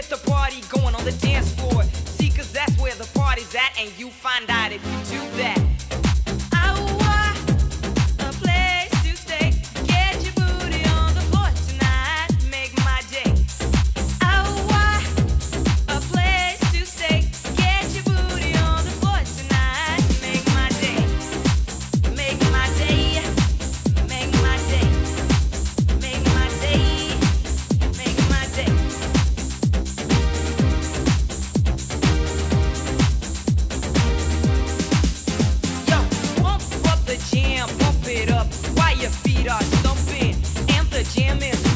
get the party going on the dance floor. See, cause that's where the party's at, and you find out if you do that. Jam, pump it up while your feet are stumping, and the jam is